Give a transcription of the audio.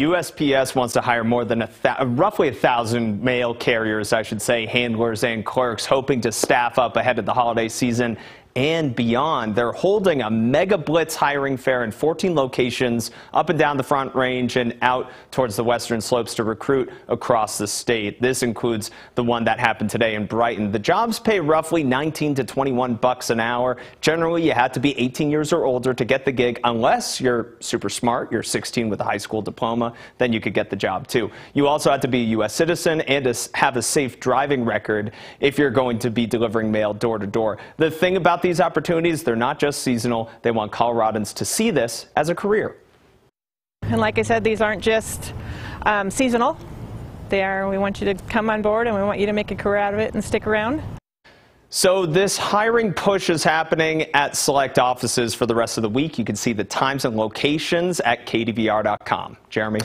USPS wants to hire more than roughly 1,000 mail carriers, I should say, handlers and clerks, hoping to staff up ahead of the holiday season and beyond. They're holding a mega blitz hiring fair in 14 locations up and down the Front Range and out towards the western slopes to recruit across the state. This includes the one that happened today in Brighton. The jobs pay roughly $19 to $21 an hour. Generally, you have to be 18 years or older to get the gig, unless you're super smart, you're 16 with a high school diploma, then you could get the job too. You also have to be a U.S. citizen and have a safe driving record if you're going to be delivering mail door to door. The thing about these opportunities, they're not just seasonal. They want Coloradans to see this as a career. And like I said, these aren't just seasonal. We want you to come on board, and we want you to make a career out of it and stick around. So this hiring push is happening at select offices for the rest of the week. You can see the times and locations at kdvr.com. Jeremy.